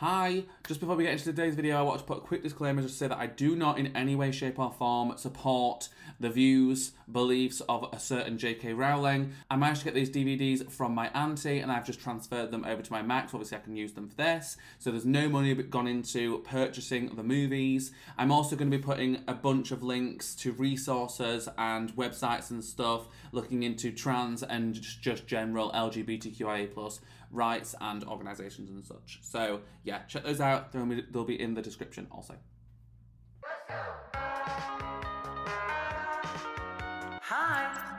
Hi, just before we get into today's video, I want to put a quick disclaimer just to say that I do not in any way, shape or form support the views, beliefs of a certain JK Rowling. I managed to get these DVDs from my auntie and I've just transferred them over to my Mac, so obviously I can use them for this. So there's no money gone into purchasing the movies. I'm also going to be putting a bunch of links to resources and websites and stuff looking into trans and just general LGBTQIA+ rights and organisations and such. So yeah, check those out. They'll be in the description also. Hi.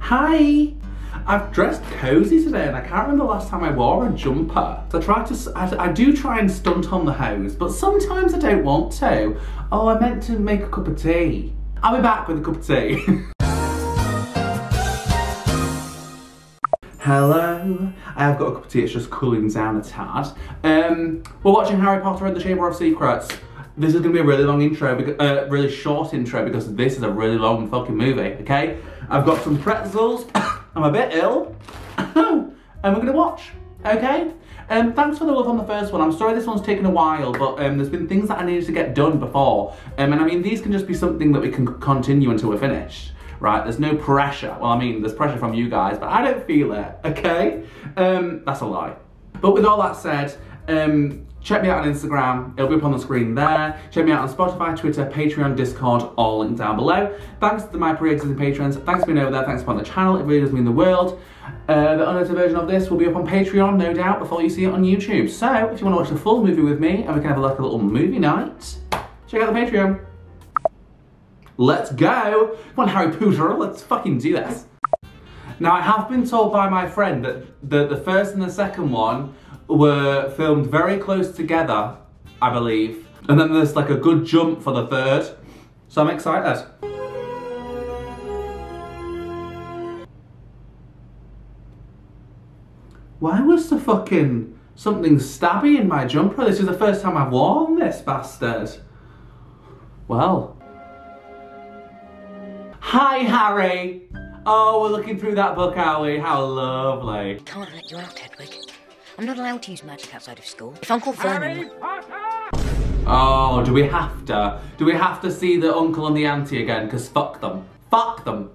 Hi. I've dressed cozy today and I can't remember the last time I wore a jumper. So I do try and stunt on the hose, but sometimes I don't want to. Oh, I meant to make a cup of tea. I'll be back with a cup of tea. Hello, I have got a cup of tea, it's just cooling down a tad. We're watching Harry Potter and the Chamber of Secrets. This is gonna be a really long intro, really short intro, because this is a really long fucking movie, okay? I've got some pretzels, I'm a bit ill, and we're gonna watch, okay? Thanks for the love on the first one. I'm sorry this one's taken a while, but there's been things that I needed to get done before. And I mean, these can just be something that we can continue until we're finished. Right, there's no pressure. Well, I mean, there's pressure from you guys, but I don't feel it, okay? That's a lie. But with all that said, check me out on Instagram. It'll be up on the screen there. Check me out on Spotify, Twitter, Patreon, Discord, all linked down below. Thanks to my pre-existing patrons. Thanks for being over there. Thanks for the channel. It really does mean the world. The unedited version of this will be up on Patreon, no doubt, before you see it on YouTube. So, if you want to watch the full movie with me, and we can have like a little movie night, check out the Patreon. Let's go! Come on, Harry Potter, let's fucking do this. Now, I have been told by my friend that the first and the second one were filmed very close together, I believe. And then there's like a good jump for the third. So I'm excited. Why was the fucking something stabby in my jumper? This is the first time I've worn this, bastard. Well. Hi, Harry! Oh, we're looking through that book, are we? How lovely. I can't have let you out, Hedwig. I'm not allowed to use magic outside of school. If Uncle Vernon... Oh, do we have to? Do we have to see the uncle and the auntie again? Because fuck them. Fuck them.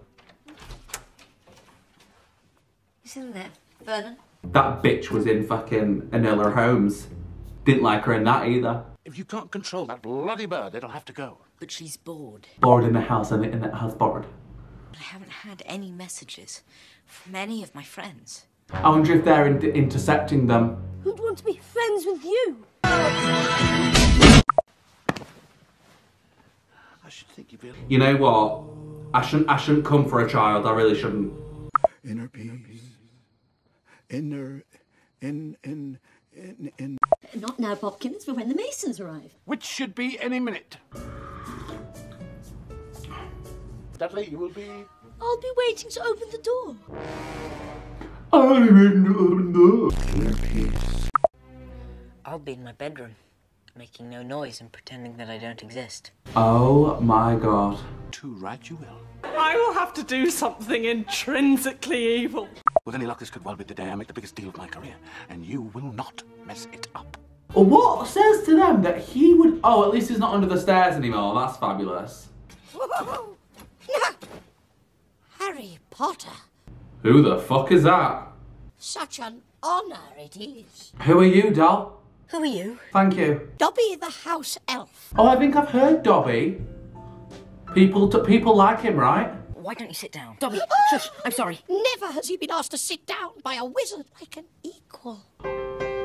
He's in there, Vernon. That bitch was in fucking Enola Holmes. Didn't like her in that either. If you can't control that bloody bird, it'll have to go. But she's bored. Bored in the house, and in that house bored. I haven't had any messages from any of my friends. I wonder if they're intercepting them. Who'd want to be friends with you? I should think you'd be... You know what? I shouldn't come for a child. I really shouldn't. Inner peace. Inner... In... Not now, Popkins, but when the Masons arrive. Which should be any minute. Dudley, you will be... I'll be waiting to open the door. I'm in the... I'll be in my bedroom, making no noise and pretending that I don't exist. Oh my god. Too right you will. I will have to do something intrinsically evil. With any luck, this could well be the day I make the biggest deal of my career, and you will not mess it up. What says to them that he would... Oh, at least he's not under the stairs anymore. That's fabulous. Harry Potter. Who the fuck is that? Such an honour it is. Who are you, doll? Who are you? Thank you. Dobby the house elf. Oh, I think I've heard Dobby. People like him, right? Why don't you sit down? Dobby, shush, I'm sorry. Never has he been asked to sit down by a wizard like an equal.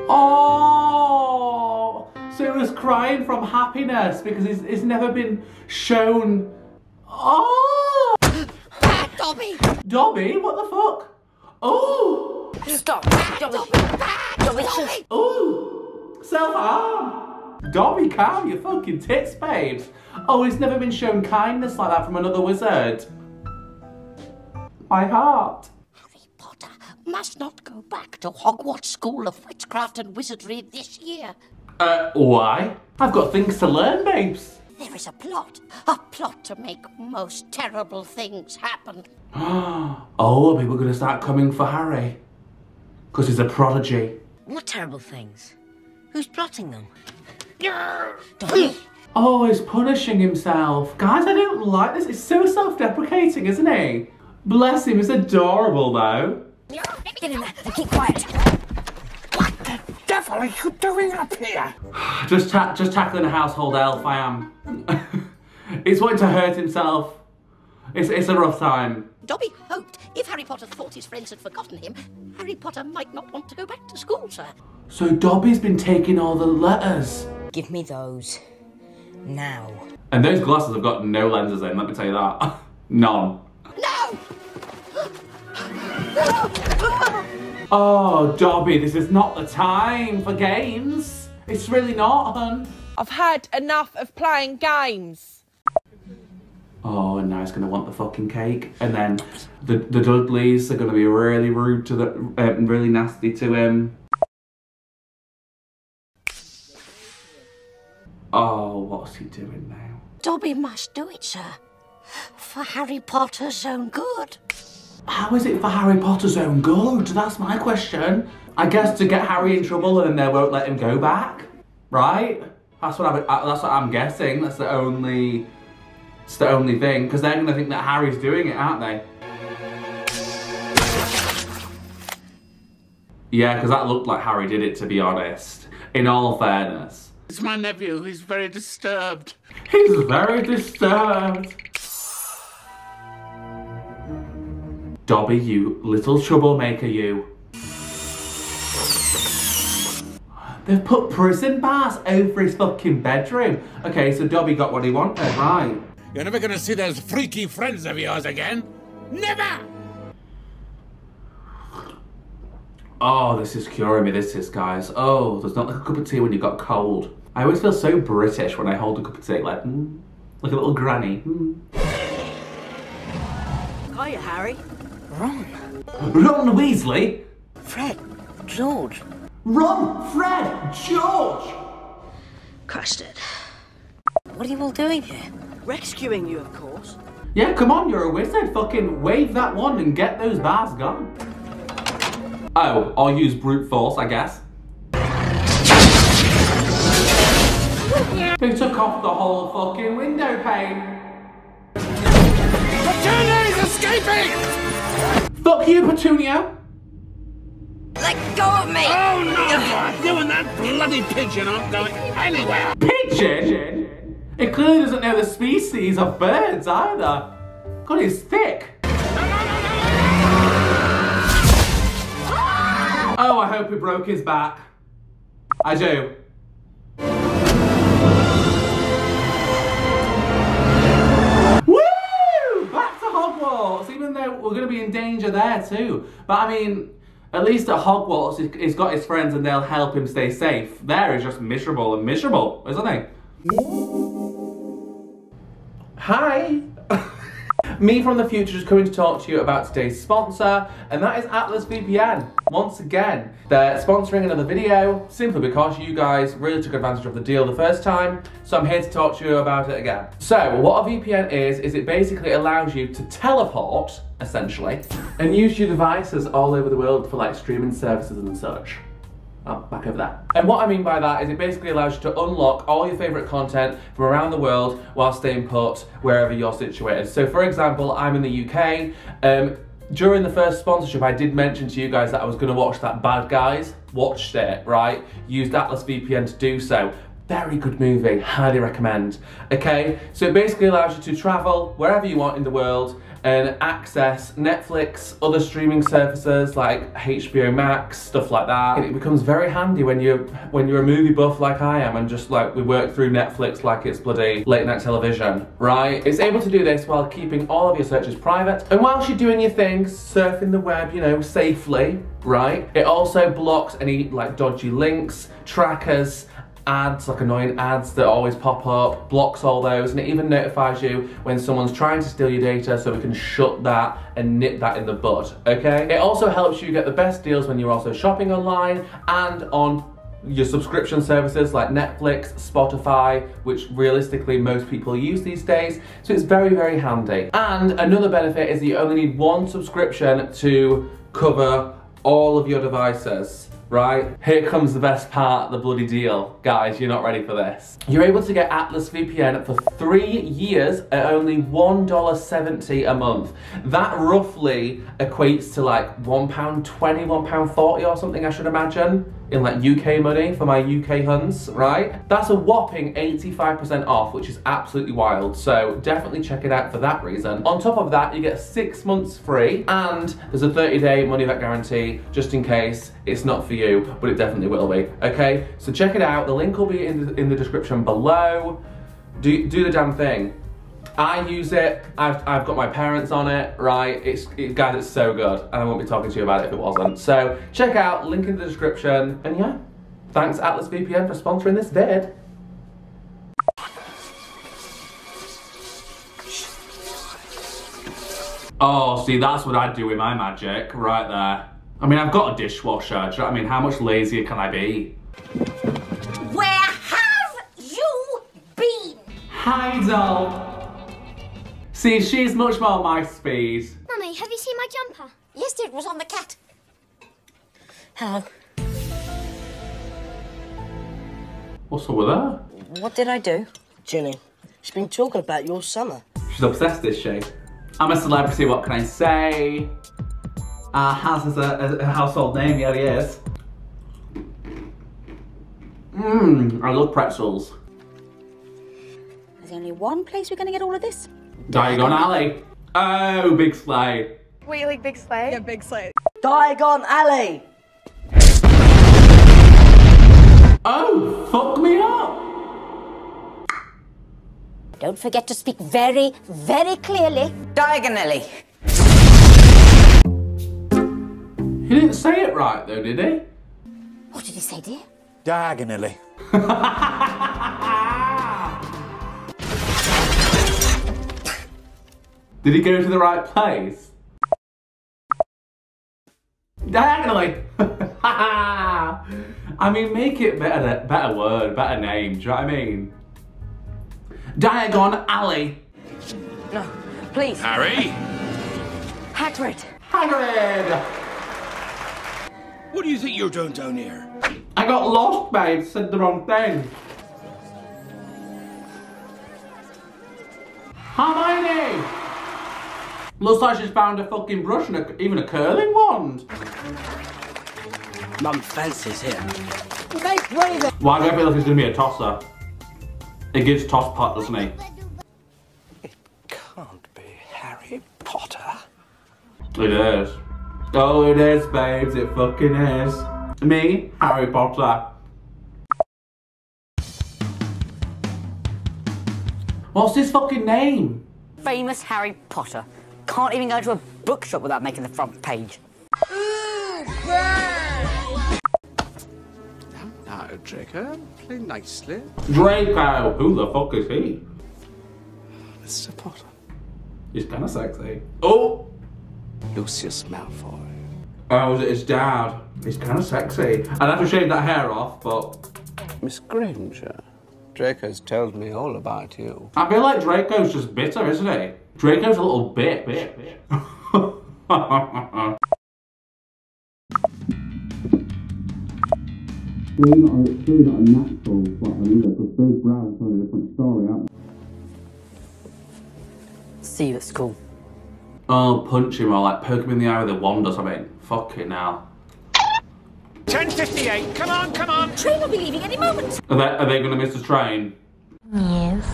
Oh, so he was crying from happiness because he's never been shown. Oh! Dobby! Dobby? What the fuck? Oh! Stop! Dobby! Dobby! Dobby! Oh! Self-harm! Dobby, calm your fucking tits, babes. Oh, he's never been shown kindness like that from another wizard. My heart. Harry Potter must not go back to Hogwarts School of Witchcraft and Wizardry this year. Why? I've got things to learn, babes. There is a plot to make most terrible things happen. Oh, are people going to start coming for Harry? Because he's a prodigy. What terrible things? Who's plotting them? Dobby. Oh, he's punishing himself. Guys, I don't like this. It's so self-deprecating, isn't he? Bless him, he's adorable though. Get in there and keep quiet. What the devil are you doing up here? Just tackling a household elf, I am. He's wanting to hurt himself. It's a rough time. Dobby hoped if Harry Potter thought his friends had forgotten him, Harry Potter might not want to go back to school, sir. So Dobby's been taking all the letters. Give me those. Now. And those glasses have got no lenses in, let me tell you that. None. No! No! Oh, Dobby, this is not the time for games. It's really not, hun. I've had enough of playing games. Oh, and now he's going to want the fucking cake. And then the Dudleys are going to be really rude to the... really nasty to him. Oh, what's he doing now? Dobby must do it, sir. For Harry Potter's own good. How is it for Harry Potter's own good? That's my question. I guess to get Harry in trouble and then they won't let him go back, right? That's what I'm guessing. That's the only... It's the only thing, because they're going to think that Harry's doing it, aren't they? Yeah, because that looked like Harry did it, to be honest. In all fairness. It's my nephew. He's very disturbed. He's very disturbed. Dobby, you little troublemaker, you. They've put prison bars over his fucking bedroom. Okay, so Dobby got what he wanted, right? You're never gonna see those freaky friends of yours again. Never! Oh, this is curing me, this is, guys. Oh, there's not like a cup of tea when you got cold. I always feel so British when I hold a cup of tea, like, like a little granny. Hiya, Harry. Ron. Ron Weasley? Fred. George. Ron, Fred, George! Crushed it. What are you all doing here? Rescuing you, of course. Yeah, come on, you're a wizard. Fucking wave that wand and get those bars gone. Oh, I'll use brute force, I guess. They took off the whole fucking window pane. Petunia's escaping! Fuck you, Petunia! Let go of me! Oh no! You and that bloody pigeon aren't going anywhere! Pigeon? It clearly doesn't know the species of birds either. God, it's thick. Oh, I hope he broke his back. I do. Woo! Back to Hogwarts, even though we're going to be in danger there too. But I mean, at least at Hogwarts, he's got his friends and they'll help him stay safe. There, he's just miserable and miserable, isn't he? Hi! Me from the future is coming to talk to you about today's sponsor, and that is Atlas VPN. Once again, they're sponsoring another video simply because you guys really took advantage of the deal the first time, so I'm here to talk to you about it again. So what a VPN is it basically allows you to teleport, essentially, and use your devices all over the world for like streaming services and such. Oh, back over there. And what I mean by that is it basically allows you to unlock all your favourite content from around the world while staying put wherever you're situated. So for example, I'm in the UK. During the first sponsorship, I did mention to you guys that I was going to watch that Bad Guys. Watched it, right? Used Atlas VPN to do so. Very good movie, highly recommend. Okay, so it basically allows you to travel wherever you want in the world and access Netflix, other streaming services like HBO Max, stuff like that. And it becomes very handy when you're a movie buff like I am and just like we work through Netflix like it's bloody late night television, right? It's able to do this while keeping all of your searches private and whilst you're doing your thing, surfing the web, you know, safely, right? It also blocks any like dodgy links, trackers, ads, like annoying ads that always pop up, blocks all those, and it even notifies you when someone's trying to steal your data so we can shut that and nip that in the bud, okay? It also helps you get the best deals when you're also shopping online and on your subscription services like Netflix, Spotify, which realistically most people use these days, so it's very, very handy. And another benefit is that you only need one subscription to cover all of your devices, right? Here comes the best part, the bloody deal. Guys, you're not ready for this. You're able to get Atlas VPN for 3 years at only $1.70 a month. That roughly equates to like £1.20, £1.40 or something, I should imagine, in like UK money for my UK huns, right? That's a whopping 85% off, which is absolutely wild. So definitely check it out for that reason. On top of that, you get 6 months free and there's a 30-day money back guarantee just in case it's not for you, but it definitely will be, okay? So check it out. The link will be in the description below. Do the damn thing. I use it, I've got my parents on it, right? Guys, it's so good, and I won't be talking to you about it if it wasn't. So check out, link in the description, and yeah, thanks Atlas VPN for sponsoring this vid. Oh, see, that's what I do with my magic, right there. I mean, I've got a dishwasher, do you know what I mean? How much lazier can I be? Where have you been? Hi, doll. See, she's much more my speed. Mummy, have you seen my jumper? Yes, dear, it was on the cat. Hello. What's up with her? What did I do? Ginny, she's been talking about your summer. She's obsessed, is she? I'm a celebrity, what can I say? Has is a household name, yeah, he is. I love pretzels. There's only one place we're gonna get all of this. Diagon Alley. Oh, big sleigh. Wait, like big sleigh? Yeah, big sleigh. Diagon Alley. Oh, fuck me up. Don't forget to speak very, very clearly. Diagon Alley. He didn't say it right though, did he? What did he say, dear? Diagon Alley. Did he go to the right place? Diagonally! I mean, make it better word, better name, do you know what I mean? Diagon Alley! No, please. Harry! Hagrid! Hagrid! What do you think you're doing down here? I got lost, babe, said the wrong thing. Hermione! Looks like she's found a fucking brush and even a curling wand. Mum fancies here. Why do I feel like he's going to be a tosser? It gives toss pot, doesn't he? It can't be Harry Potter. It is. Oh, it is, babes. It fucking is. Me, Harry Potter. What's his fucking name? Famous Harry Potter. Can't even go to a bookshop without making the front page. Ooh, yeah. Now, Draco, play nicely. Draco, who the fuck is he? Mr. Potter. He's kind of sexy. Oh! Lucius Malfoy. Oh, his dad. He's kind of sexy. I'd have to shave that hair off, but... Miss Granger, Draco's told me all about you. I feel like Draco's just bitter, isn't he? Draco's a little bitch. It's really not a natural spot, I mean, because those brows tell a different story, aren't they? See you at school. Oh, punch him or like poke him in the eye with a wand or something. Fuck it now. 10:58, come on, come on! Train will be leaving any moment! Are they gonna miss the train? Yes.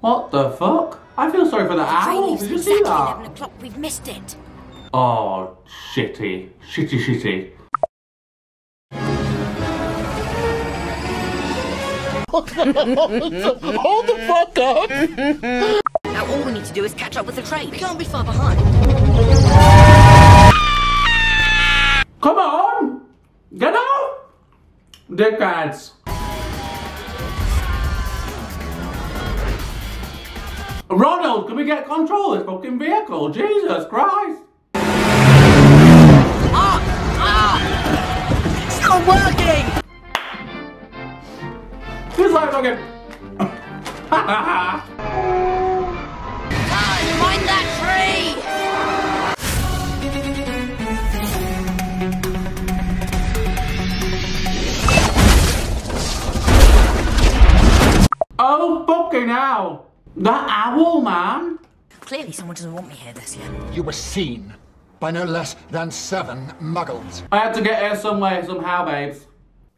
What the fuck? I feel sorry for the owl. Did you see that? 11 o'clock. We've missed it. Oh, shitty. Shitty, shitty. Hold the fuck up! Now all we need to do is catch up with the train. We can't be far behind. Come on! Get up! Dickheads. Ronald, can we get control of this fucking vehicle? Jesus Christ! It's not working! It's not working! now. That owl, man. Clearly someone doesn't want me here this year. You were seen by no less than 7 muggles. I had to get here some way, somehow, babes.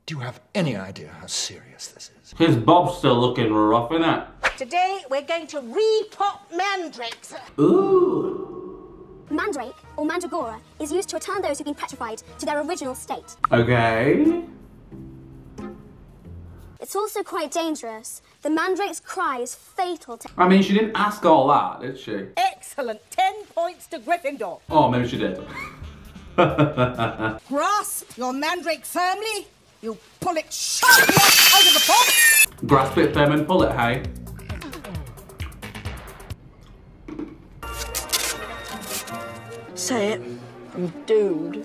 Do you have any idea how serious this is? His bob's still looking rough, innit? Today, we're going to repot mandrakes. Ooh. Mandrake, or mandragora, is used to return those who've been petrified to their original state. Okay. It's also quite dangerous. The mandrake's cry is fatal to... I mean, she didn't ask all that, did she? Excellent. 10 points to Gryffindor. Oh, maybe she did. Grasp your mandrake firmly. You pull it sharply out of the pot. Grasp it firm and pull it, hey? Say it. I'm doomed.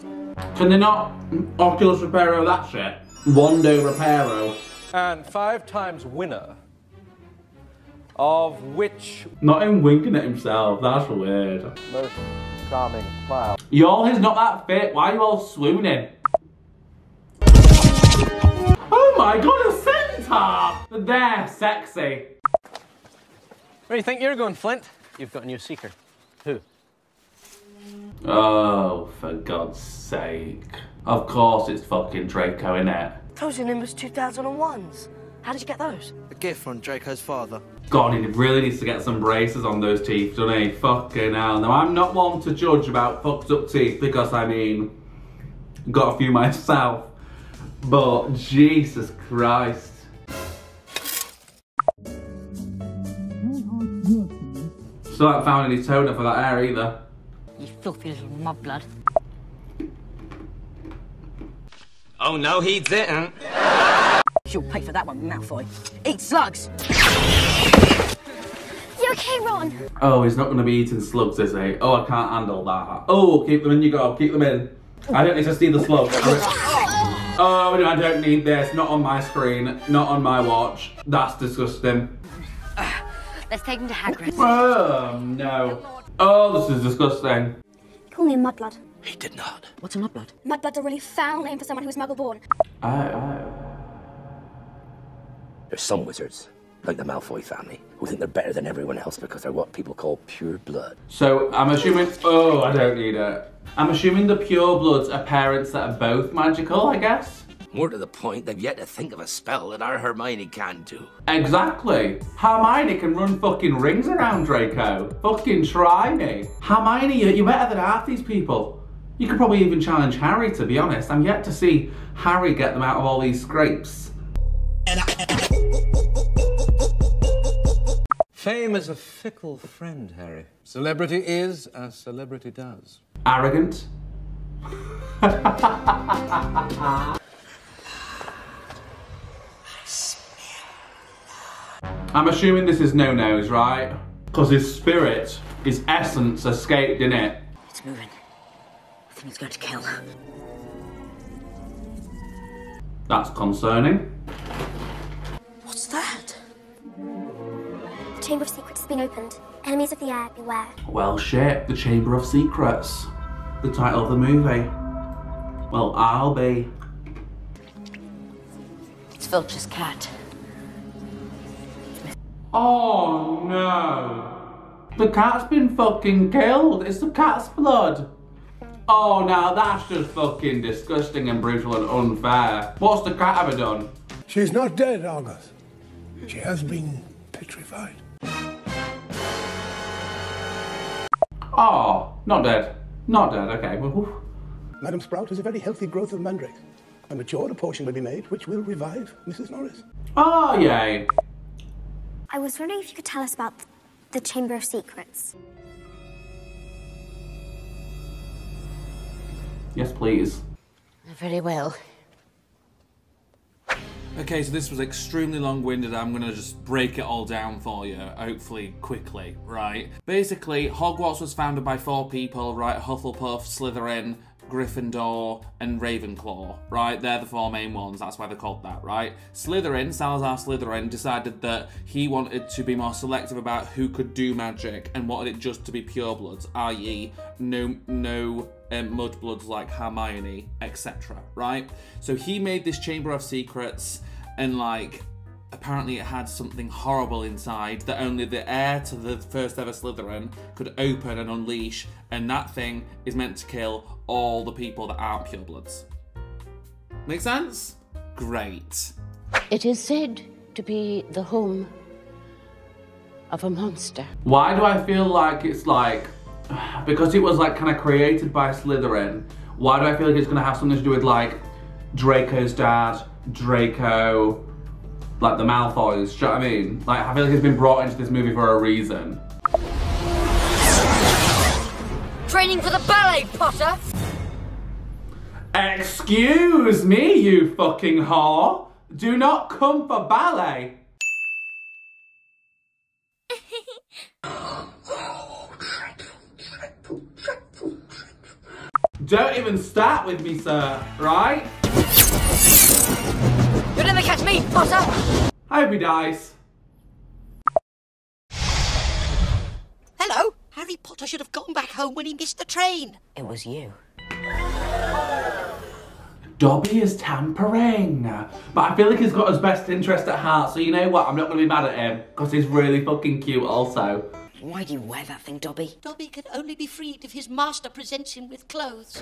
Can they not Oculus Reparo that shit? Wando Reparo. And 5-time winner of which... Not him winking at himself, that's weird. Most charming clown. Y'all is not that fit, why are you all swooning? Oh my god, a centaur! They're sexy. Where do you think you're going, Flint? You've got a new seeker. Who? Oh, for God's sake. Of course it's fucking Draco, innit? Those in him was 2001s. How did you get those? A gift from Draco's father. God, he really needs to get some braces on those teeth, doesn't he? Fucking hell. Now, I'm not one to judge about fucked up teeth because, I mean, got a few myself. But, Jesus Christ. Still haven't found any toner for that hair either. You filthy little mudblood. Oh no, he didn't. You'll pay for that one, Malfoy. Eat slugs! You okay, Ron? Oh, he's not going to be eating slugs, is he? Oh, I can't handle that. Oh, keep them in, you go. Keep them in. I don't need to see the slugs. Oh, no, I don't need this. Not on my screen. Not on my watch. That's disgusting. Let's take him to Hagrid. Oh, no. Oh, this is disgusting. Call me a mudblood. He did not. What's a mudblood? Mudblood's a really foul name for someone who was muggle-born. There's some wizards, like the Malfoy family, who think they're better than everyone else because they're what people call pure blood. So, I'm assuming... Oh, I don't need it. I'm assuming the pure bloods are parents that are both magical, I guess? More to the point, they've yet to think of a spell that our Hermione can do. Exactly. Hermione can run fucking rings around Draco. Fucking try me. Hermione, you're better than half these people. You could probably even challenge Harry, to be honest. I'm yet to see Harry get them out of all these scrapes. Fame is a fickle friend, Harry. Celebrity is as celebrity does. Arrogant. I'm assuming this is no-nos, right? Because his spirit, his essence escaped, innit? It's moving. I think it's going to kill her. That's concerning. What's that? The Chamber of Secrets has been opened. Enemies of the air, beware. Well, shit. The Chamber of Secrets. The title of the movie. Well, I'll be. It's Filch's cat. Oh, no. The cat's been fucking killed. It's the cat's blood. Oh, now that's just fucking disgusting and brutal and unfair. What's the cat ever done? She's not dead, Argus. She has been petrified. Oh, not dead. Not dead, okay. Well, Madam Sprout is a very healthy growth of mandrake. A matured portion will be made, which will revive Mrs. Norris. Oh, yay. I was wondering if you could tell us about the Chamber of Secrets. Yes, please. Very well. Okay, so this was extremely long-winded. I'm gonna just break it all down for you, hopefully quickly, right? Basically, Hogwarts was founded by 4 people, right? Hufflepuff, Slytherin, Gryffindor, and Ravenclaw, right? They're the 4 main ones, that's why they're called that, right? Slytherin, Salazar Slytherin, decided that he wanted to be more selective about who could do magic and wanted it just to be purebloods, i.e. mudbloods like Hermione, etc., right? So he made this Chamber of Secrets and, like, apparently it had something horrible inside that only the heir to the first ever Slytherin could open and unleash, and that thing is meant to kill all the people that aren't purebloods. Make sense? Great. It is said to be the home of a monster. Why do I feel like it's like, because it was like kind of created by Slytherin, why do I feel like it's going to have something to do with like Draco's dad, Draco, like the Malfoys, do you know what I mean? Like, I feel like it's been brought into this movie for a reason. Training for the ballet, Potter! Excuse me, you fucking whore! Do not come for ballet! Don't even start with me, sir, right? You'll never catch me, Potter! I hope he dies. Hello? Harry Potter should have gone back home when he missed the train. It was you. Dobby is tampering. But I feel like he's got his best interest at heart, so you know what? I'm not going to be mad at him, because he's really fucking cute also. Why do you wear that thing, Dobby? Dobby can only be freed if his master presents him with clothes.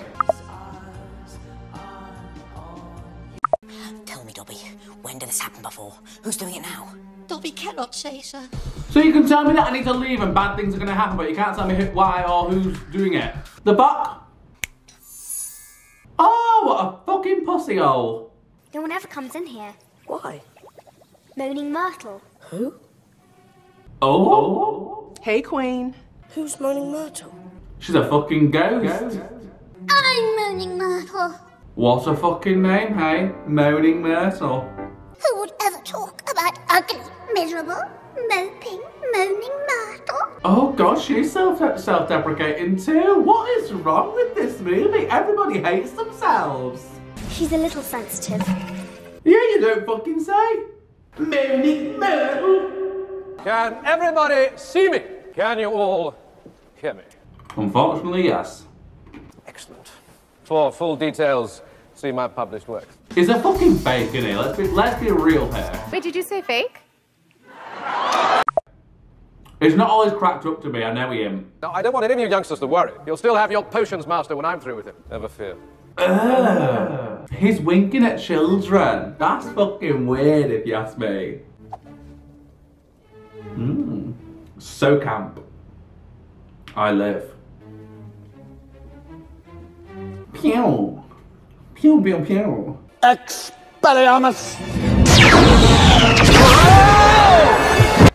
Tell me, Dobby, when did this happen before? Who's doing it now? Dobby cannot say, sir. So you can tell me that I need to leave and bad things are going to happen, but you can't tell me who, why or who's doing it. The buck? Oh, what a fucking pussy-hole. No one ever comes in here. Why? Moaning Myrtle. Who? Oh. Hey, Queen. Who's Moaning Myrtle? She's a fucking ghost. I'm Moaning Myrtle. What a fucking name, hey? Moaning Myrtle. Who would ever talk about ugly, miserable, moping, Moaning Myrtle? Oh god, she's self-deprecating too. What is wrong with this movie? Everybody hates themselves. She's a little sensitive. Yeah, you don't fucking say. Moaning Myrtle. Can everybody see me? Can you all hear me? Unfortunately, yes. Excellent. For full details, see my published work. It's a fucking fake, isn't it? Let's be real here. Wait, did you say fake? It's not always cracked up to me, I know him. Now, I don't want any of you youngsters to worry. You'll still have your potions master when I'm through with him. Never fear. He's winking at children. That's fucking weird if you ask me. Mmm, so camp. I live. Pew. Pew, pew, pew. Expelliarmus!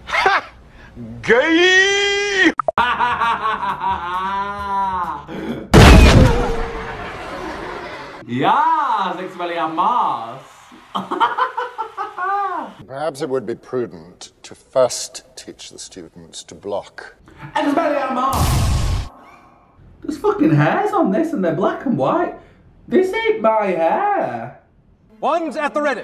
Ha! Gay! Yes, Expelliarmus! Perhaps it would be prudent to first teach the students to block. Expelliarmus! There's fucking hairs on this and they're black and white. This ain't my hair. One's at the ready.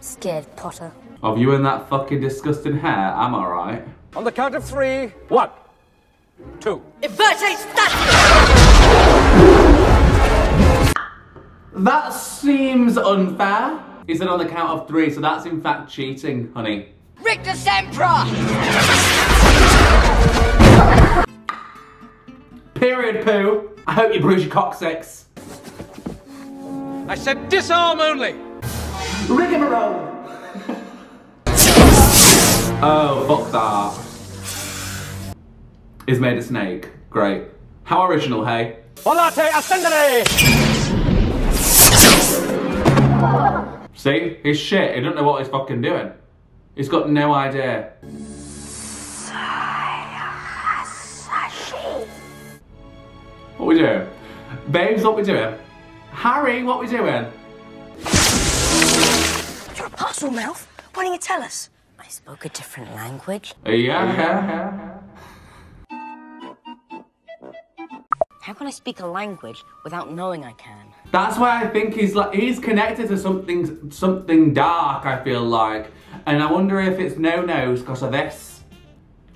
Scared, Potter. Of you and that fucking disgusting hair, I'm alright. On the count of three, 1, 2. That seems unfair. He said on the count of three, so that's in fact cheating, honey. Rictus Emperor! Period, poo. I hope you bruise your coccyx. I said disarm only. Rigmarole. Oh, fuck that. Is made a snake. Great. How original, hey? Volate ascendere! See? He's shit. He doesn't know what he's fucking doing. He's got no idea. What we doing? Babes, what we doing? Harry, what we doing? You're a Parselmouth? Why didn't you tell us? I spoke a different language. Yeah. How can I speak a language without knowing I can? That's why I think he's like, he's connected to something dark, I feel like. And I wonder if it's no-nos because of this.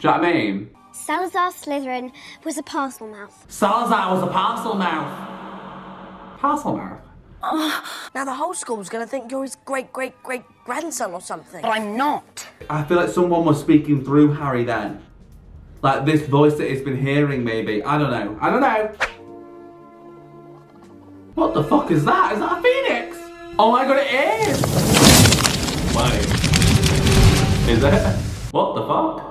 Do you know what I mean? Salazar Slytherin was a Parselmouth. Salazar was a Parselmouth. Parselmouth? Now the whole school's gonna think you're his great-great-great-grandson or something. But I'm not. I feel like someone was speaking through Harry then. Like this voice that he's been hearing maybe. I don't know. What the fuck is that? Is that a phoenix? Oh my god, it is! Wait. Is it? What the fuck?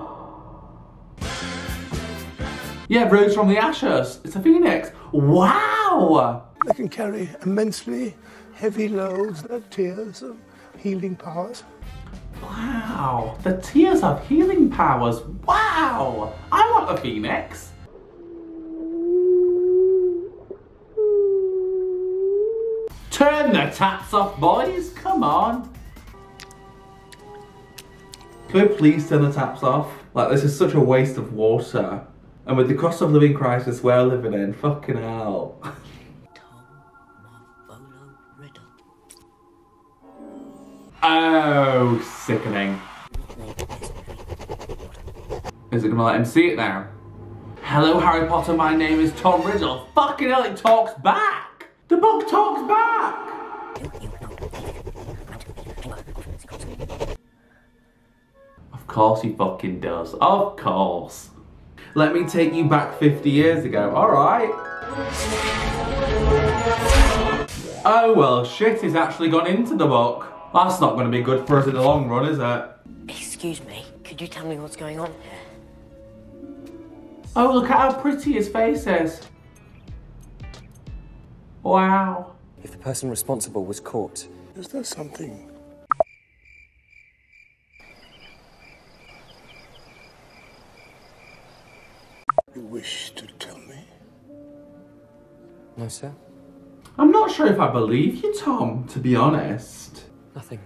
Yeah, rose from the ashes. It's a phoenix. Wow! They can carry immensely heavy loads, their tears of healing powers. Wow, the tears have healing powers. Wow! I want the phoenix. Turn the taps off, boys, come on. Can we please turn the taps off? Like, this is such a waste of water. And with the cost of living crisis we're living in, fucking hell. Tom Riddle. Oh, sickening. Is it gonna let him see it now? Hello, Harry Potter, my name is Tom Riddle. Fucking hell, it talks back. The book talks back! Of course he fucking does. Of course. Let me take you back 50 years ago. Alright. Oh well, shit, he's actually gone into the book. That's not going to be good for us in the long run, is it? Excuse me, could you tell me what's going on here? Oh, look at how pretty his face is. Wow. If the person responsible was caught. Is there something? You wish to tell me? No, sir. I'm not sure if I believe you, Tom, to be honest. Nothing.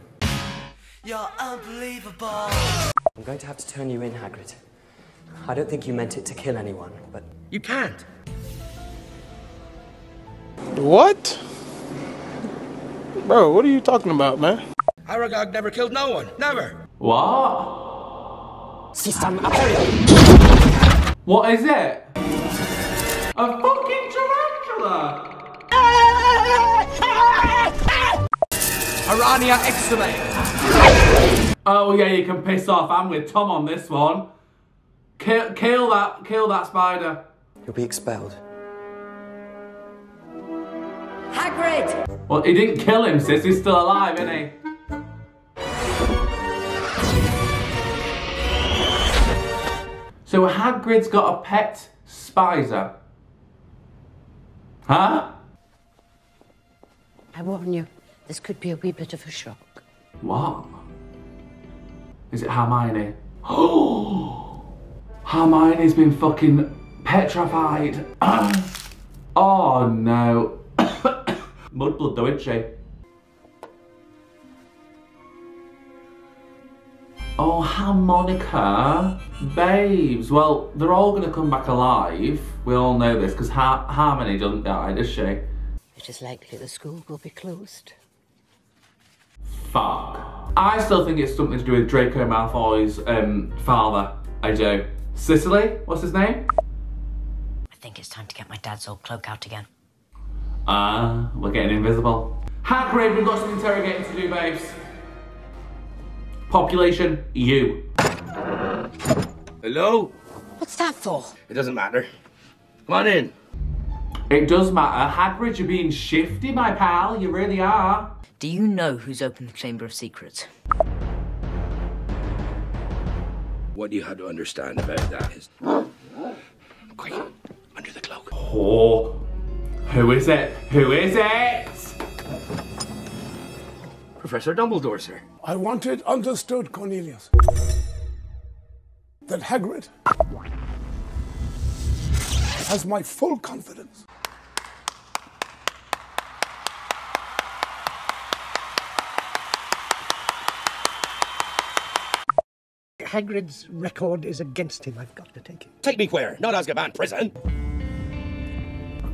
You're unbelievable. I'm going to have to turn you in, Hagrid. I don't think you meant it to kill anyone, but... You can't. What? Bro, what are you talking about, man? Aragog never killed no one. Never. What? What is it? A fucking tarantula! Arania excellent! Oh yeah, you can piss off. I'm with Tom on this one. Kill that spider. You'll be expelled. Hagrid! Well, he didn't kill him, sis. He's still alive, isn't he? So Hagrid's got a pet spider. Huh? I warn you, this could be a wee bit of a shock. What? Is it Hermione? Oh! Hermione's been fucking petrified. Oh no. Mudblood though, isn't she? Oh, Harmonica. Babes. Well, they're all going to come back alive. We all know this, because Harmony doesn't die, does she? It is likely the school will be closed. Fuck. I still think it's something to do with Draco Malfoy's father. I do. Cicely? What's his name? I think it's time to get my dad's old cloak out again. Ah, we're getting invisible. Hagrid, we've got some interrogating to do, babes. Population, you. Hello? What's that for? It doesn't matter. Come on in. It does matter. Hagrid, you're being shifty, my pal. You really are. Do you know who's opened the Chamber of Secrets? What you had to understand about that is... Quick, under the cloak. Oh. Who is it? Who is it? Professor Dumbledore, sir. I want it understood, Cornelius, that Hagrid has my full confidence. Hagrid's record is against him. I've got to take it. Take me where? Not Azkaban prison.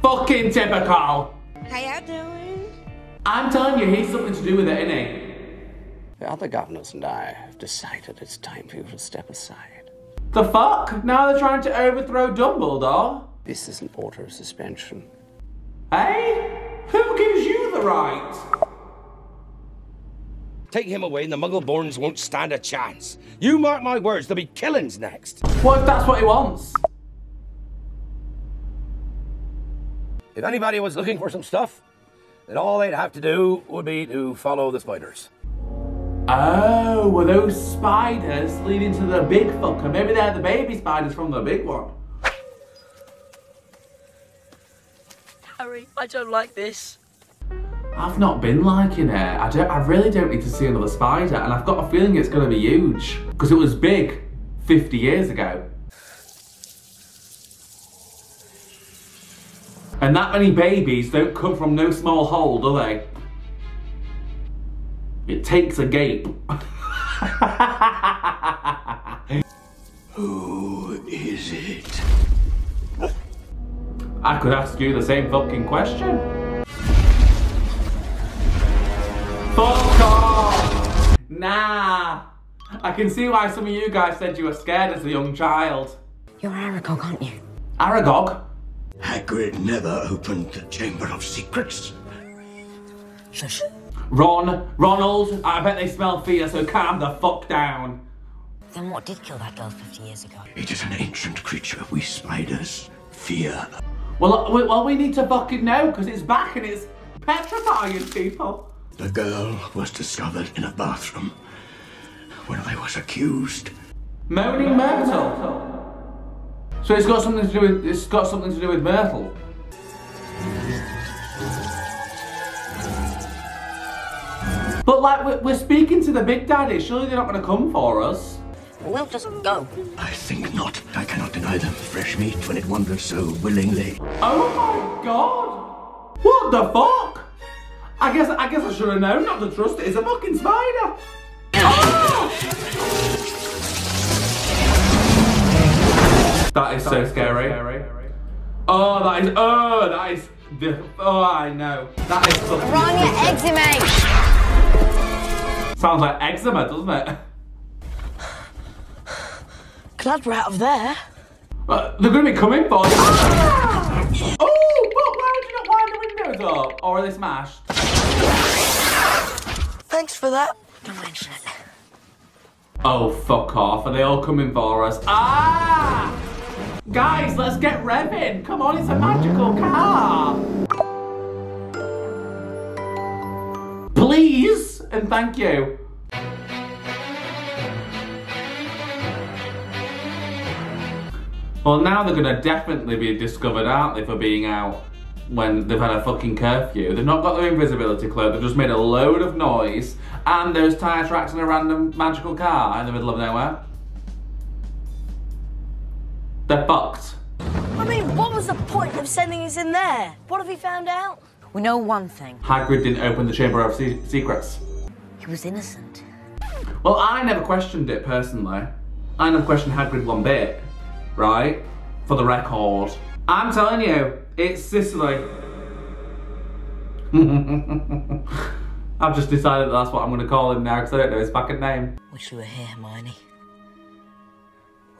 Fucking typical! How y'all doing? I'm telling you, he's something to do with it, innit? The other governors and I have decided it's time for you to step aside. The fuck? Now they're trying to overthrow Dumbledore? This is an order of suspension. Hey? Who gives you the right. Take him away and the Muggleborns won't stand a chance. You mark my words, there'll be killings next. What if that's what he wants? If anybody was looking for some stuff, then all they'd have to do would be to follow the spiders. Oh, were those spiders leading to the big fucker? Maybe they're the baby spiders from the big one. Harry, I don't like this. I've not been liking it. I really don't need to see another spider, and I've got a feeling it's going to be huge. Because it was big 50 years ago. And that many babies don't come from no small hole, do they? It takes a gape. Who is it? I could ask you the same fucking question. Fuck off! Nah. I can see why some of you guys said you were scared as a young child. You're Aragog, aren't you? Aragog? Hagrid never opened the Chamber of Secrets. Shush. Ron, Ronald, I bet they smell fear, so calm the fuck down. Then what did kill that girl 50 years ago? It is an ancient creature we spiders fear. Well, we need to fucking know, because it's back and it's petrifying people. The girl was discovered in a bathroom when I was accused. Moaning Myrtle. So it's got something to do with Myrtle. But like we're speaking to the big daddy, surely they're not going to come for us. We'll just go. I think not. I cannot deny them fresh meat when it wanders so willingly. Oh my god! What the fuck? I guess I should have known not to trust it. It's a fucking spider. Oh! That is so scary. Oh, I know. That is fucking... Ron, you're eczema. Sounds like eczema, doesn't it? Glad we're out of there. They're going to be coming for us. Ah! Oh, but why did you not wind the windows up? Or are they smashed? Thanks for that. Don't mention it. Oh, fuck off. Are they all coming for us? Ah! Guys, let's get revving! Come on, it's a magical car! Please! And thank you. Well, now they're gonna definitely be discovered, aren't they, for being out when they've had a fucking curfew. They've not got their invisibility cloak, they've just made a load of noise, and those tyre tracks in a random magical car in the middle of nowhere. They're fucked. I mean, what was the point of sending us in there? What have we found out? We know one thing. Hagrid didn't open the Chamber of Secrets. He was innocent. Well, I never questioned it, personally. I never questioned Hagrid one bit, right? For the record. I'm telling you, it's Sicily. I've just decided that's what I'm going to call him now, because I don't know his fucking name. Wish you were here, Hermione.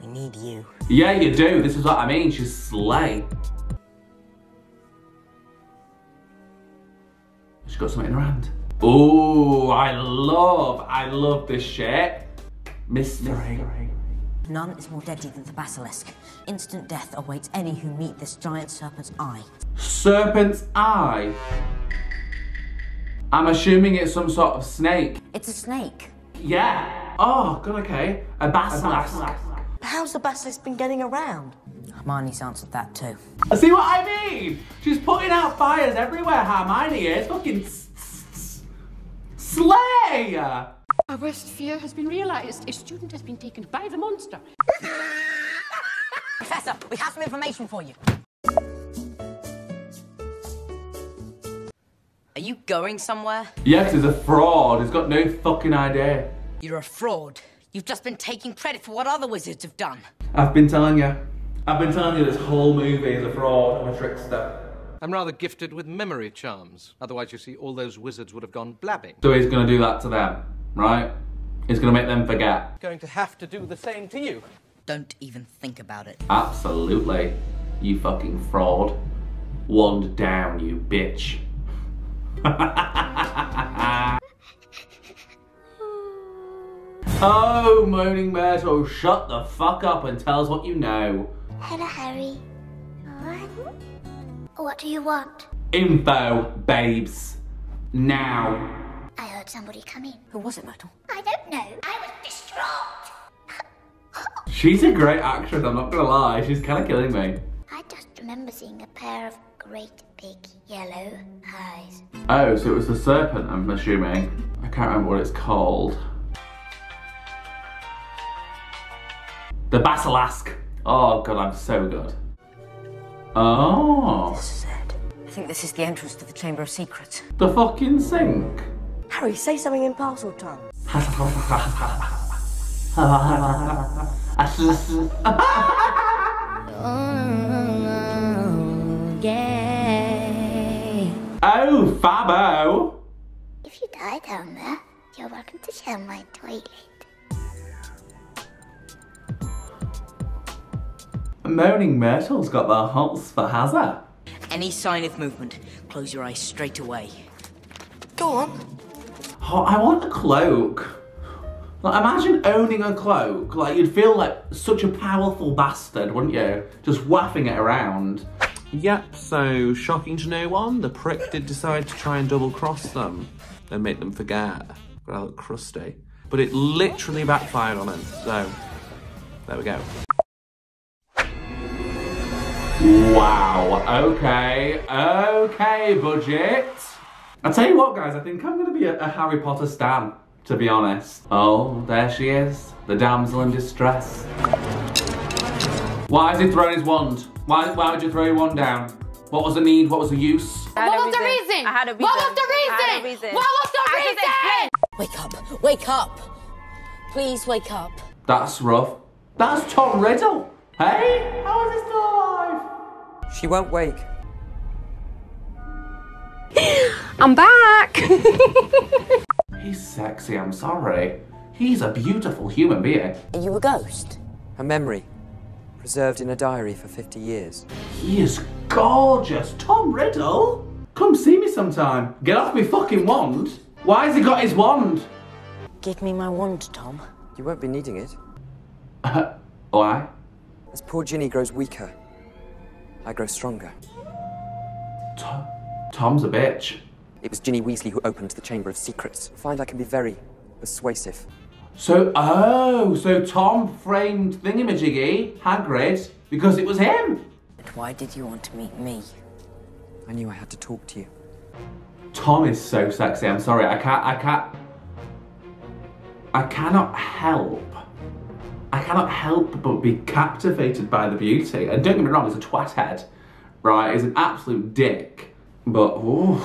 We need you. Yeah, you do. This is what I mean. She's slay. She's got something in her hand. Ooh, I love this shit. Mystery. None is more deadly than the basilisk. Instant death awaits any who meet this giant serpent's eye. Serpent's eye? I'm assuming it's some sort of snake. It's a snake. Yeah. Oh, God, okay. A basilisk. How's the basilisk been getting around? Hermione's answered that too. See what I mean? She's putting out fires everywhere, Hermione is. Fucking slay! Our worst fear has been realised. A student has been taken by the monster. Professor, we have some information for you. Are you going somewhere? Yes, he's a fraud. He's got no fucking idea. You're a fraud. You've just been taking credit for what other wizards have done. I've been telling you. I've been telling you this whole movie is a fraud and a trickster. I'm rather gifted with memory charms. Otherwise, you see, all those wizards would have gone blabbing. So he's going to do that to them, right? He's going to make them forget. Going to have to do the same to you. Don't even think about it. Absolutely. You fucking fraud. One down, you bitch. Oh, Moaning Myrtle, shut the fuck up and tell us what you know. Hello, Harry. What do you want? Info, babes. Now. I heard somebody come in. Who was it, Myrtle? I don't know. I was distraught. She's a great actress, I'm not gonna lie. She's kind of killing me. I just remember seeing a pair of great big yellow eyes. Oh, so it was the serpent, I'm assuming. I can't remember what it's called. The basilisk. Oh god, I'm so good. Oh. This is it. I think this is the entrance to the Chamber of Secrets. The fucking sink. Harry, say something in Parseltongue. Oh, Fabo. If you die down there, you're welcome to share my toilet. Moaning Myrtle's got the hots for hazard. Any sign of movement, close your eyes straight away. Go on. Oh, I want a cloak. Like, imagine owning a cloak. Like, you'd feel like such a powerful bastard, wouldn't you? Just whapping it around. Yep, so shocking to no one, the prick did decide to try and double cross them and make them forget. But I look crusty. But it literally backfired on him, so there we go. Wow, okay, okay, budget. I'll tell you what, guys, I think I'm going to be a Harry Potter stan, to be honest. Oh, there she is, the damsel in distress. Why has he thrown his wand? Why would you throw your wand down? What was the need? What was the use? What was the reason? I had a reason. What was the reason? Wake up. Please wake up. That's rough. That's Tom Riddle. Hey, how is he still alive? She won't wake. I'm back. He's sexy, I'm sorry. He's a beautiful human being. Are you a ghost? A memory, preserved in a diary for 50 years. He is gorgeous. Tom Riddle? Come see me sometime. Get off me fucking wand. Why has he got his wand? Give me my wand, Tom. You won't be needing it. Why? As poor Ginny grows weaker, I grow stronger. Tom's a bitch. It was Ginny Weasley who opened the Chamber of Secrets. I find I can be very persuasive. So Tom framed thingamajiggy, Hagrid, because it was him. But why did you want to meet me? I knew I had to talk to you. Tom is so sexy, I'm sorry, I cannot help but be captivated by the beauty. And don't get me wrong, he's a twathead, right? He's an absolute dick, but ooh.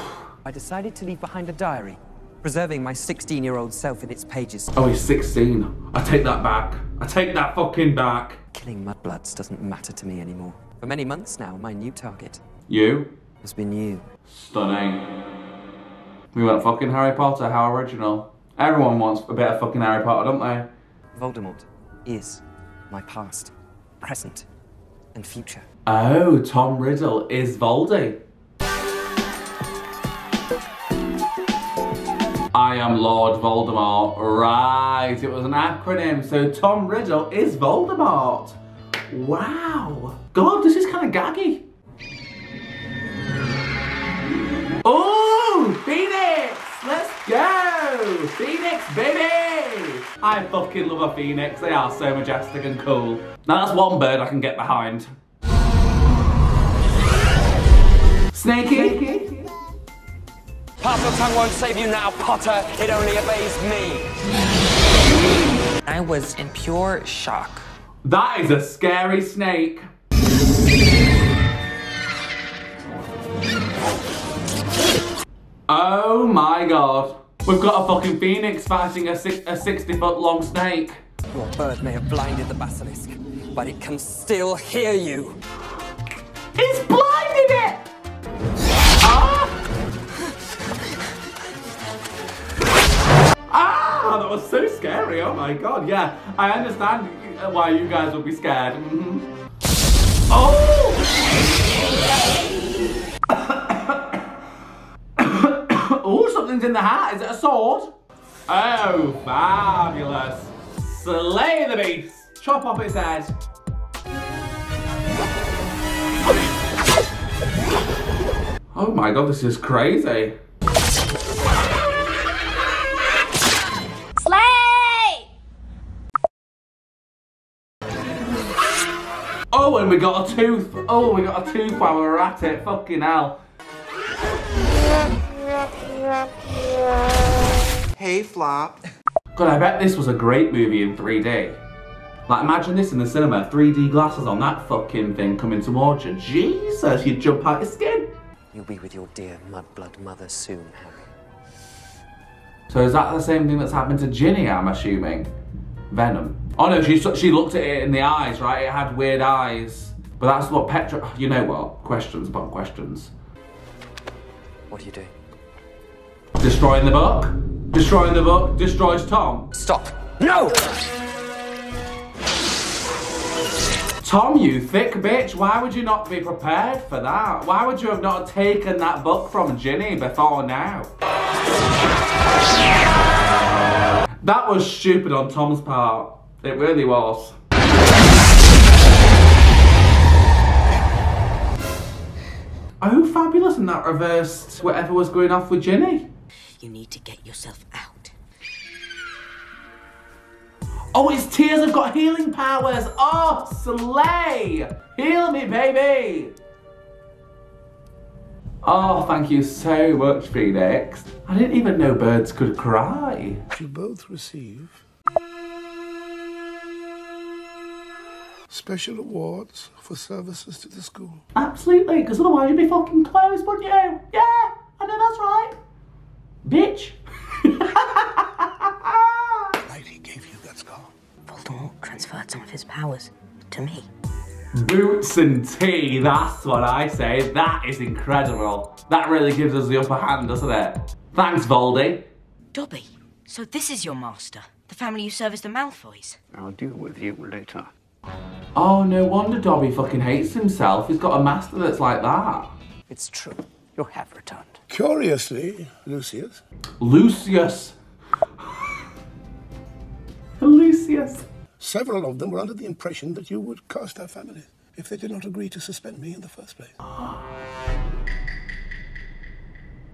I decided to leave behind a diary, preserving my 16-year-old self in its pages. Oh, he's 16. I take that back. I take that fucking back. Killing mudbloods doesn't matter to me anymore. For many months now, my new target. You? Has been you. Stunning. We went fucking Harry Potter, how original. Everyone wants a bit of fucking Harry Potter, don't they? Voldemort is my past, present, and future. Oh, Tom Riddle is Voldy. I am Lord Voldemort. Right, it was an acronym. So Tom Riddle is Voldemort. Wow. God, this is kind of gaggy. Oh, Phoenix, let's go. Phoenix, baby. I fucking love a phoenix. They are so majestic and cool. Now that's one bird I can get behind. Snakey. Parseltongue won't save you now, Potter. It only obeys me. I was in pure shock. That is a scary snake. Oh my god. We've got a fucking phoenix fighting a 60-foot long snake. Your bird may have blinded the basilisk, but it can still hear you. It's blinded it! Ah, that was so scary, oh my god, yeah. I understand why you guys would be scared. Mm-hmm. Oh! in the hat? Is it a sword? Oh, fabulous. Slay the beast. Chop off his head. Oh my god, this is crazy. Slay! Oh, and we got a tooth. Oh, we got a tooth while we were at it. Fucking hell. Hey, Flop. God, I bet this was a great movie in 3D. Like, imagine this in the cinema. 3D glasses on that fucking thing coming towards you. Jesus, you'd jump out of your skin. You'll be with your dear mudblood mother soon, Harry. So is that the same thing that's happened to Ginny, I'm assuming? Venom. Oh no, she looked at it in the eyes, right? It had weird eyes. But that's what Petra... You know what? Questions upon questions. What are you doing? Destroying the book? Destroying the book destroys Tom. Stop. No! Tom, you thick bitch, why would you not be prepared for that? Why would you have not taken that book from Ginny before now? That was stupid on Tom's part. It really was. Oh, fabulous, and that reversed whatever was going off with Ginny. You need to get yourself out. Oh, his tears have got healing powers. Oh, slay! Heal me, baby! Oh, thank you so much, Phoenix. I didn't even know birds could cry. You both receive special awards for services to the school. Absolutely, because otherwise you'd be fucking closed, wouldn't you? Yeah, I know that's right. Bitch! Right, he gave you that scar. Voldemort transferred some of his powers to me. Boots and tea, that's what I say. That is incredible. That really gives us the upper hand, doesn't it? Thanks, Voldy. Dobby, so this is your master, the family you serve as the Malfoys. I'll deal with you later. Oh, no wonder Dobby fucking hates himself. He's got a master that's like that. It's true. You have returned. Curiously, Lucius. Lucius. Lucius. Several of them were under the impression that you would curse their families if they did not agree to suspend me in the first place.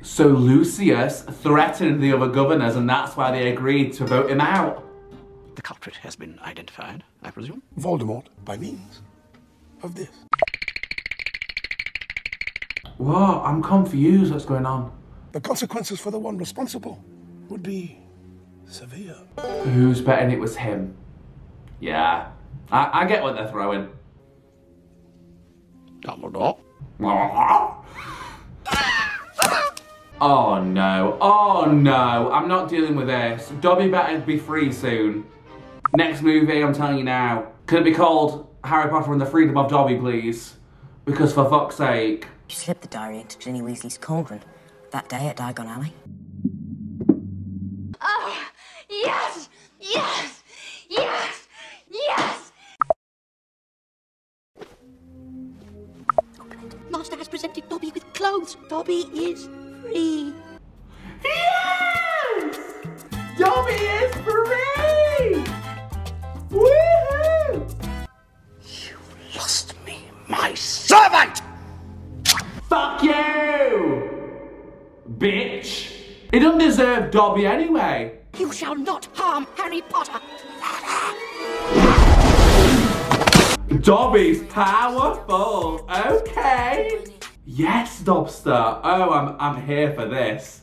So Lucius threatened the other governors, and that's why they agreed to vote him out. The culprit has been identified, I presume? Voldemort, by means of this. Whoa, I'm confused what's going on. The consequences for the one responsible would be severe. Who's betting it was him? Yeah, I get what they're throwing. Dumbledore. Oh no, oh no, I'm not dealing with this. Dobby better be free soon. Next movie, I'm telling you now. Could it be called Harry Potter and the Freedom of Dobby, please? Because for fuck's sake. You slipped the diary into Ginny Weasley's cauldron that day at Diagon Alley. Oh, yes, yes, yes, yes! Master has presented Dobby with clothes. Dobby is free. Yes! Dobby is free! Woohoo! You lost me, my servant! Fuck you, bitch. He doesn't deserve Dobby anyway. You shall not harm Harry Potter. Dobby's powerful, okay. Yes, Dobster. Oh, I'm here for this.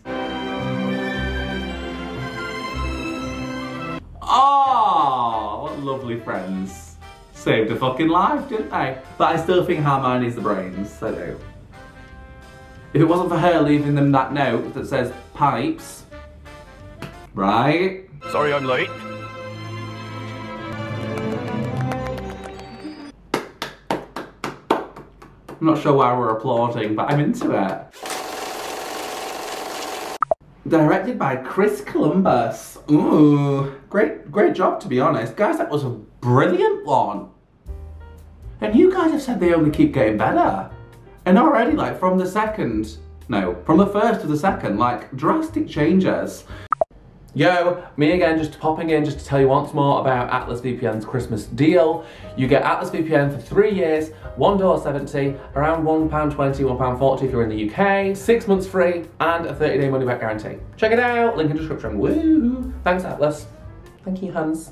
Oh, what lovely friends. Saved a fucking life, didn't they? But I still think Hermione's the brains, so no. If it wasn't for her leaving them that note that says pipes, right? Sorry I'm late. I'm not sure why we're applauding, but I'm into it. Directed by Chris Columbus. Ooh, great job to be honest. Guys, that was a brilliant one. And you guys have said they only keep getting better. And already, like, from the second No, from the first to the second, like, drastic changes. Yo, me again, just popping in just to tell you once more about Atlas VPN's Christmas deal. You get Atlas VPN for 3 years, $1.70, around £1.20, £1.40 if you're in the UK, 6 months free, and a 30-day money-back guarantee. Check it out, link in description. Woo! Thanks, Atlas. Thank you, Hans.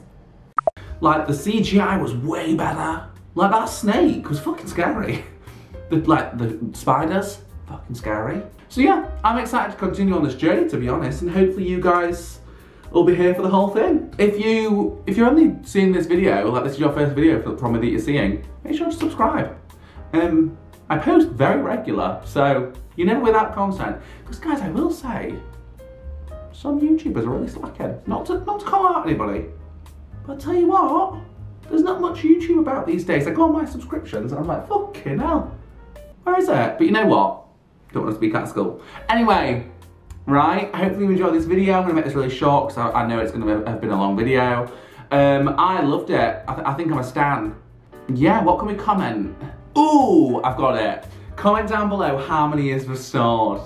Like, the CGI was way better. Like, that snake was fucking scary. The spiders, fucking scary. So yeah, I'm excited to continue on this journey, to be honest, and hopefully you guys will be here for the whole thing. If you're only seeing this video, like this is your first video from me that you're seeing, make sure to subscribe. I post very regular, so you never without content. Because guys, I will say, some YouTubers are really slacking. Not to call out anybody, but I tell you what, there's not much YouTube about these days. I go on my subscriptions and I'm like, fucking hell, where is it? But you know what? Don't want to speak at school. Anyway. Right, hopefully you enjoyed this video. I'm going to make this really short because I know it's going to have been a long video. I loved it. I think I'm a stan. Yeah, what can we comment? Ooh, I've got it. Comment down below, harmony is restored.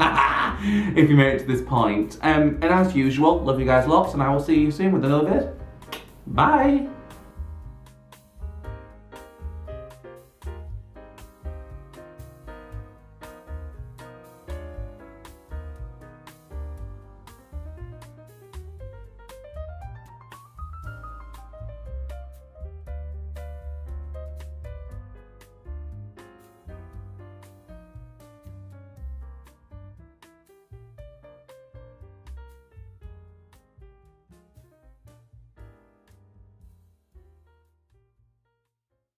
If you made it to this point. And as usual, love you guys lots and I will see you soon with another vid. Bye.